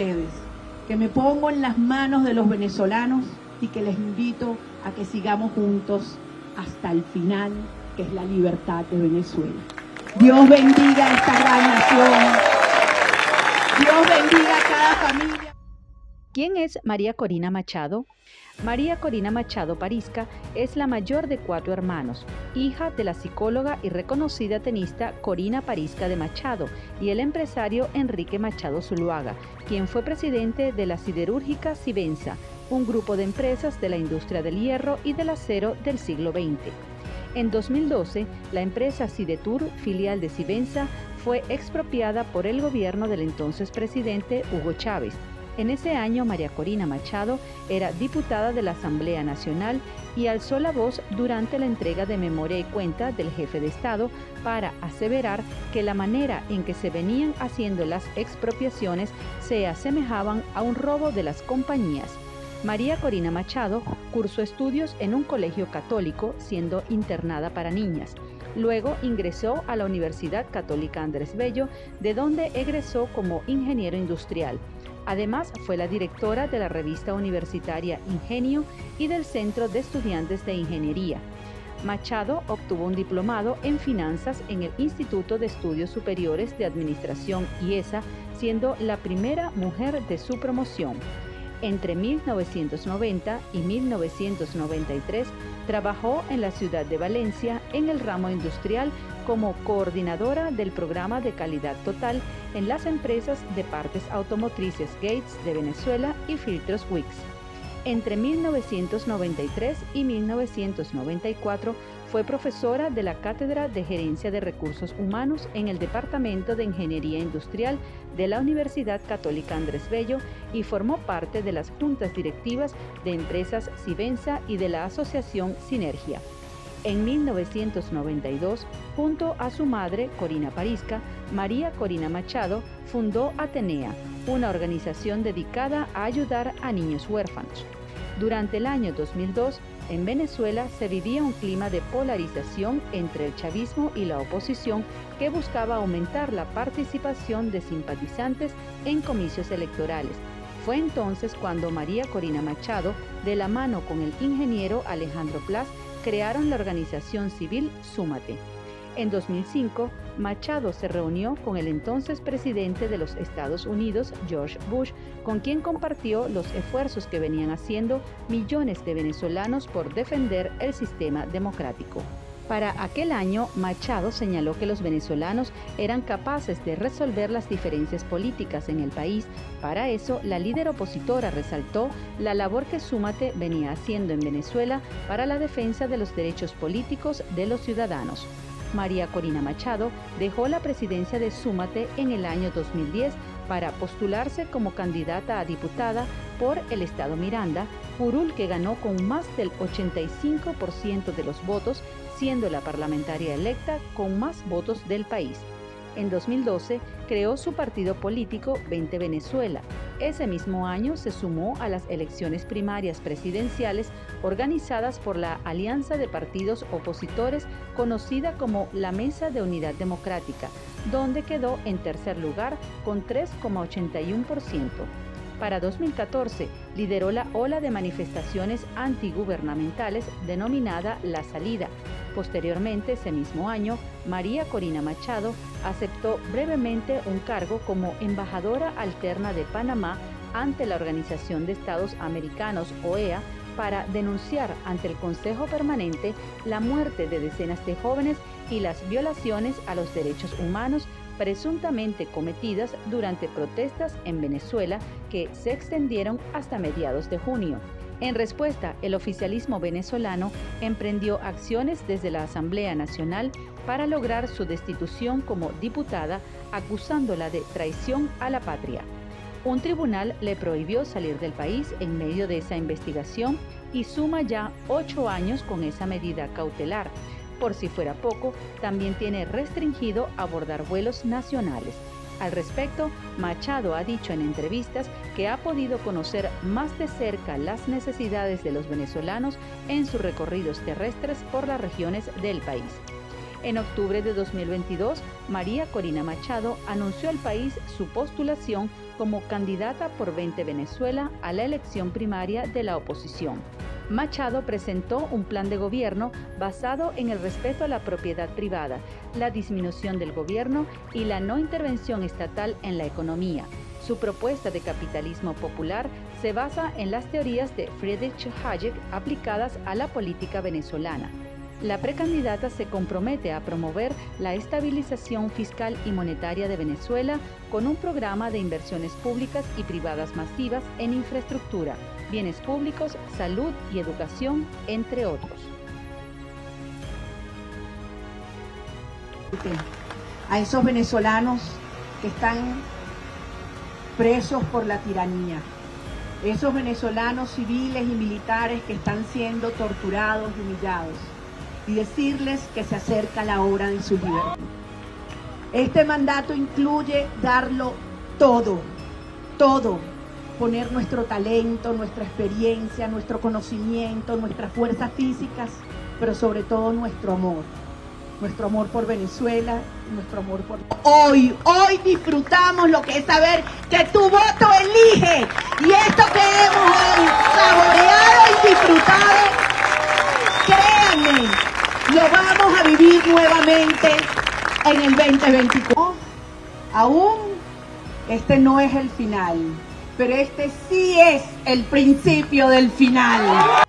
ustedes, que me pongo en las manos de los venezolanos y que les invito a que sigamos juntos hasta el final, que es la libertad de Venezuela. Dios bendiga a esta gran nación. Dios bendiga a cada familia. ¿Quién es María Corina Machado? María Corina Machado Parisca es la mayor de 4 hermanos, hija de la psicóloga y reconocida tenista Corina Parisca de Machado y el empresario Enrique Machado Zuluaga, quien fue presidente de la siderúrgica Sivensa, un grupo de empresas de la industria del hierro y del acero del siglo XX. En 2012, la empresa Sidetur, filial de Sivensa, fue expropiada por el gobierno del entonces presidente Hugo Chávez. En ese año, María Corina Machado era diputada de la Asamblea Nacional y alzó la voz durante la entrega de memoria y cuenta del jefe de Estado para aseverar que la manera en que se venían haciendo las expropiaciones se asemejaban a un robo de las compañías. María Corina Machado cursó estudios en un colegio católico, siendo internada para niñas. Luego ingresó a la Universidad Católica Andrés Bello, de donde egresó como ingeniero industrial. Además, fue la directora de la revista universitaria Ingenio y del Centro de Estudiantes de Ingeniería. Machado obtuvo un diplomado en finanzas en el Instituto de Estudios Superiores de Administración IESA, siendo la primera mujer de su promoción. Entre 1990 y 1993 trabajó en la ciudad de Valencia en el ramo industrial como coordinadora del programa de calidad total en las empresas de partes automotrices Gates de Venezuela y Filtros Wix. Entre 1993 y 1994 fue profesora de la Cátedra de Gerencia de Recursos Humanos en el Departamento de Ingeniería Industrial de la Universidad Católica Andrés Bello y formó parte de las juntas directivas de empresas Sivensa y de la Asociación Sinergia. En 1992, junto a su madre, Corina Parisca, María Corina Machado fundó Atenea, una organización dedicada a ayudar a niños huérfanos. Durante el año 2002, en Venezuela se vivía un clima de polarización entre el chavismo y la oposición que buscaba aumentar la participación de simpatizantes en comicios electorales. Fue entonces cuando María Corina Machado, de la mano con el ingeniero Alejandro Plas, crearon la organización civil Súmate. En 2005, Machado se reunió con el entonces presidente de los Estados Unidos, George Bush, con quien compartió los esfuerzos que venían haciendo millones de venezolanos por defender el sistema democrático. Para aquel año, Machado señaló que los venezolanos eran capaces de resolver las diferencias políticas en el país. Para eso, la líder opositora resaltó la labor que Súmate venía haciendo en Venezuela para la defensa de los derechos políticos de los ciudadanos. María Corina Machado dejó la presidencia de Súmate en el año 2010 para postularse como candidata a diputada por el estado Miranda, Purul, que ganó con más del 85% de los votos, siendo la parlamentaria electa con más votos del país. En 2012 creó su partido político Vente Venezuela. Ese mismo año se sumó a las elecciones primarias presidenciales organizadas por la Alianza de Partidos Opositores, conocida como la Mesa de Unidad Democrática, donde quedó en tercer lugar con 3,81%. Para 2014, lideró la ola de manifestaciones antigubernamentales denominada La Salida. Posteriormente, ese mismo año, María Corina Machado aceptó brevemente un cargo como embajadora alterna de Panamá ante la Organización de Estados Americanos, OEA, para denunciar ante el Consejo Permanente la muerte de decenas de jóvenes y las violaciones a los derechos humanos presuntamente cometidas durante protestas en Venezuela que se extendieron hasta mediados de junio. En respuesta, el oficialismo venezolano emprendió acciones desde la Asamblea Nacional para lograr su destitución como diputada, acusándola de traición a la patria. Un tribunal le prohibió salir del país en medio de esa investigación y suma ya 8 años con esa medida cautelar. Por si fuera poco, también tiene restringido abordar vuelos nacionales. Al respecto, Machado ha dicho en entrevistas que ha podido conocer más de cerca las necesidades de los venezolanos en sus recorridos terrestres por las regiones del país. En octubre de 2022, María Corina Machado anunció al país su postulación como candidata por Vente Venezuela a la elección primaria de la oposición. Machado presentó un plan de gobierno basado en el respeto a la propiedad privada, la disminución del gobierno y la no intervención estatal en la economía. Su propuesta de capitalismo popular se basa en las teorías de Friedrich Hayek aplicadas a la política venezolana. La precandidata se compromete a promover la estabilización fiscal y monetaria de Venezuela con un programa de inversiones públicas y privadas masivas en infraestructura, bienes públicos, salud y educación, entre otros. A esos venezolanos que están presos por la tiranía, esos venezolanos civiles y militares que están siendo torturados y humillados, y decirles que se acerca la hora de su libertad. Este mandato incluye darlo todo, todo, poner nuestro talento, nuestra experiencia, nuestro conocimiento, nuestras fuerzas físicas, pero sobre todo nuestro amor por Venezuela, nuestro amor por... Hoy disfrutamos lo que es saber que tu voto elige, y esto que hemos hoy saboreado y disfrutado, créanme, lo vamos a vivir nuevamente en el 2024. Aún este no es el final, pero este sí es el principio del final.